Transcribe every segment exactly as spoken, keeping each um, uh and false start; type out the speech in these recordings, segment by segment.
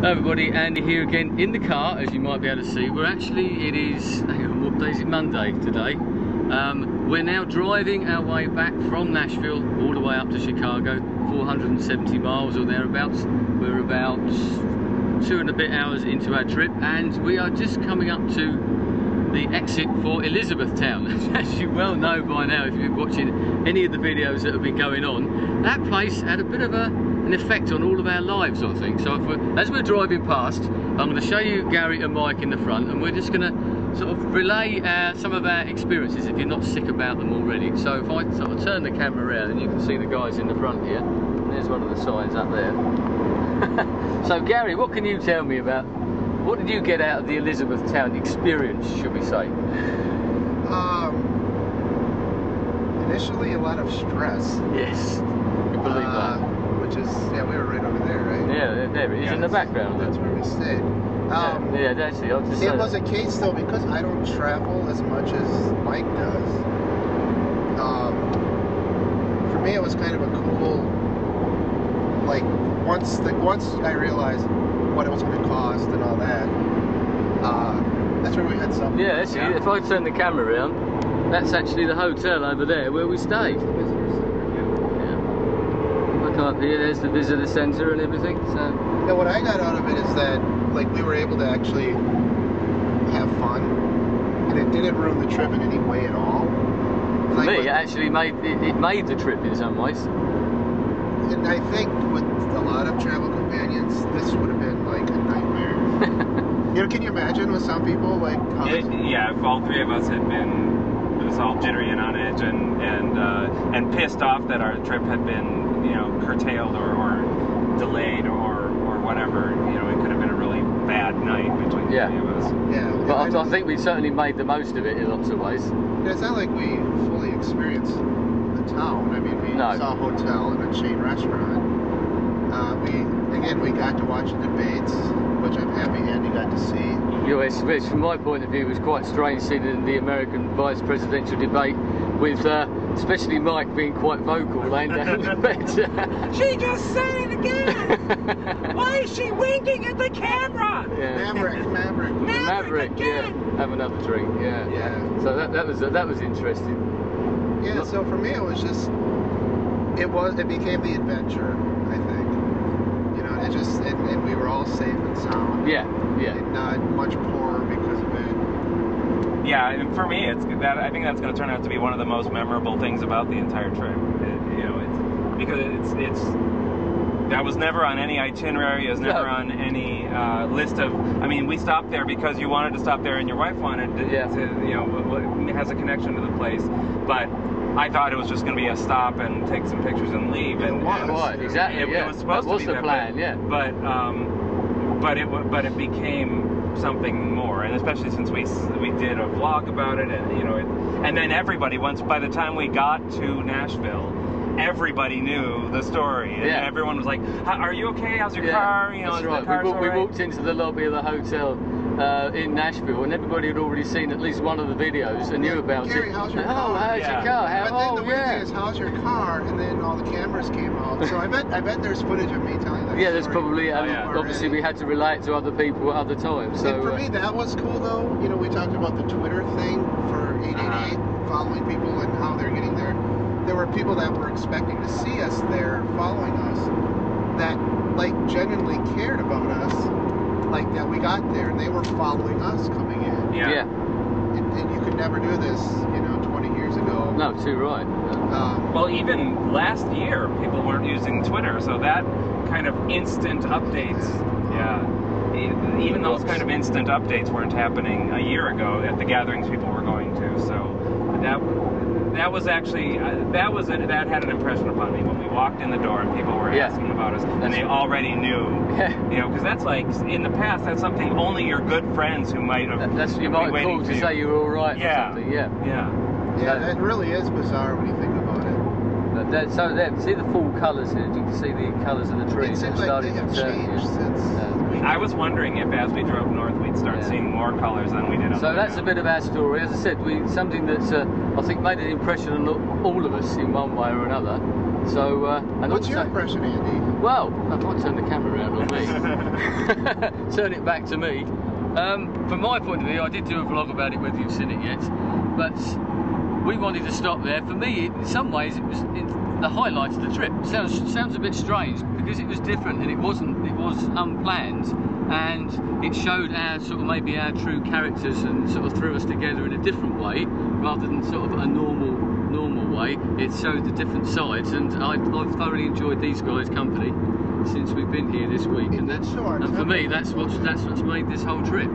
Hi everybody, Andy here again in the car. As you might be able to see, we're actually, it is, hang on, what day is it? Monday today. Um, we're now driving our way back from Nashville all the way up to Chicago, four hundred seventy miles or thereabouts. We're about two and a bit hours into our trip and we are just coming up to the exit for Elizabethtown. As you well know by now, if you've been watching any of the videos that have been going on, that place had a bit of a an effect on all of our lives, I think. So if we're, as we're driving past, I'm going to show you Gary and Mike in the front, and we're just going to sort of relay uh, some of our experiences if you're not sick about them already. So if I sort of turn the camera around, and you can see the guys in the front here. And there's one of the signs up there. So Gary, what can you tell me about, what did you get out of the Elizabethtown experience, should we say? Um, initially a lot of stress. Yes, I believe uh, that. Which is, yeah, we were right over there, right? Yeah, there it is, yeah, in the background. That's where we stayed. Um, yeah, yeah, that's it. I'll just it was that. a case, though, because I don't travel as much as Mike does. Um, for me, it was kind of a cool, like, once the, once I realized what it was going to cost and all that, uh, that's where we had something. Yeah, that's yeah. It. If I turn the camera around, that's actually the hotel over there where we stayed. Up here, there's the visitor center and everything. So, now what I got out of it is that, like, we were able to actually have fun, and it didn't ruin the trip in any way at all. Like, For me, it actually made it, it made the trip in some ways. And I think with a lot of travel companions, this would have been like a nightmare. You know, can you imagine with some people like? It, yeah, if all three of us had been, it was all jittery and on edge, and and uh, and pissed off that our trip had been, you know, curtailed or, or delayed or, or whatever. You know, it could have been a really bad night between yeah. the three of us. Yeah. But I, I think we certainly made the most of it in lots of ways. Yeah, it's not like we fully experienced the town. I mean, we no. saw a hotel and a chain restaurant. Uh, we, again, we got to watch the debates, which I'm happy Andy got to see. Yeah, it's, it's, from my point of view, it was quite strange seeing the American vice presidential debate with... Uh, especially Mike being quite vocal laying down the bed. She just said it again! Why is she winking at the camera? Yeah. Maverick, Maverick. Maverick, Maverick again. Yeah. Have another drink, yeah. Yeah. So that, that was that was interesting. Yeah, Not, so for me it was just, it was it became the adventure, I think. You know, it just, and, and we were all safe and sound. Yeah, yeah. And not much poorer because of it. Yeah, and for me, it's that I think that's going to turn out to be one of the most memorable things about the entire trip. It, you know, it's because it's it's that was never on any itinerary, it was never on any uh, list of. I mean, we stopped there because you wanted to stop there, and your wife wanted to, yeah. to you know, has a connection to the place, but. I thought it was just going to be a stop and take some pictures and leave. And, and what? Exactly. It, yeah. it was supposed that was to be the that plan, but, yeah. But um, but it but it became something more, and especially since we we did a vlog about it, and you know, it, and then everybody once by the time we got to Nashville, everybody knew the story, and yeah. everyone was like, "Are you okay? How's your yeah, car? You know, that's right. car's we, all right? we walked into the lobby of the hotel. Uh, in Nashville, and everybody had already seen at least one of the videos and knew about Gary, it. How's your car? Oh, how's yeah. your car? How, but then oh, the weird yeah. thing is, how's your car? And then all the cameras came out. So I bet, I bet there's footage of me telling that. Yeah, story there's probably. Um, yeah. Obviously, we had to relate to other people at other times. So and for uh, me, that was cool though. You know, we talked about the Twitter thing for eight eighty-eight, uh-huh. following people and how they're getting there. There were people that were expecting to see us there, following us, that like genuinely cared about us. Like that we got there and they were following us coming in. Yeah. yeah. And, and you could never do this, you know, twenty years ago. No, too right. Um, well, even last year, people weren't using Twitter, so that kind of instant updates, yeah. yeah. even those kind of instant updates weren't happening a year ago at the gatherings people were going to. So that that was actually uh, that was a, that had an impression upon me when we walked in the door and people were yeah. asking about us, and that's they already knew. Yeah. You know, because that's like in the past. That's something only your good friends who might have. That's you might call to you. say you're all right. Yeah. Or something. Yeah. Yeah. Yeah. That, that really is bizarre when you think about it. But that, so that, see the full colours here. You can see the colours of the trees. It seems like they have changed since. Uh, I was wondering if, as we drove north, we'd start yeah. seeing more colours than we did. Up so that's now. a bit of our story. As I said, we something that's uh, I think made an impression on all of us in one way or another. So, uh, and what's also, your impression, Andy? Well, I might turn the camera around on me. Turn it back to me. Um, from my point of view, I did do a vlog about it, whether you've seen it yet, but we wanted to stop there. For me, in some ways, it was it, the highlight of the trip. Sounds sounds a bit strange because it was different and it wasn't. It was unplanned, and it showed our sort of maybe our true characters and sort of threw us together in a different way rather than sort of a normal normal way. It showed the different sides, and I, I've thoroughly enjoyed these guys' company since we've been here this week, and, that's, and for me that's what's, that's what's made this whole trip.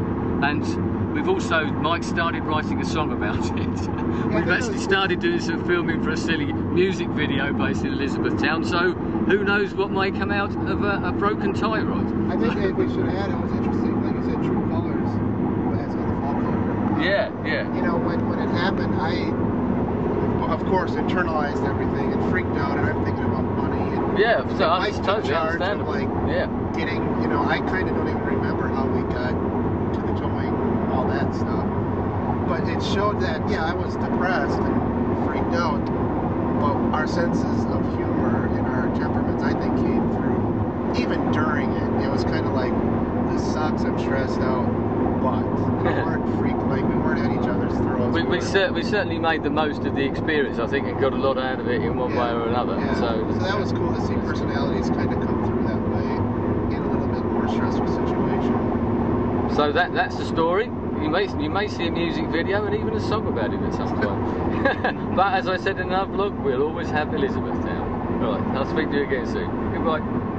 And we've also, Mike started writing a song about it. We've actually started doing some filming for a silly music video based in Elizabethtown, so who knows what may come out of a, a broken tie rod. I think Ed, we should add, it was interesting, like you said, True Colours as on the fall cover. Um, yeah, yeah. You know, when, when it happened, I, of course, internalized everything and freaked out, and I'm thinking about money. And, yeah, and so I took totally charge of, like, yeah. getting, you know, I kind of don't even remember how we got to the toy and all that stuff. But it showed that, yeah, I was depressed and freaked out, but our senses of humor and our temperaments, I think, came through. Even during it, it was kind of like, this sucks, I'm stressed out, but we weren't freaked, like we weren't at each other's throats. We, we, we, cer we certainly made the most of the experience, I think, and got a lot out of it in one yeah. way or another. Yeah. So, so that was cool to see personalities kind of come through that way in a little bit more stressful situation. So that that's the story. You may, you may see a music video and even a song about it at some point. But as I said in another vlog, we'll always have Elizabethtown. Right, I'll speak to you again soon. Goodbye.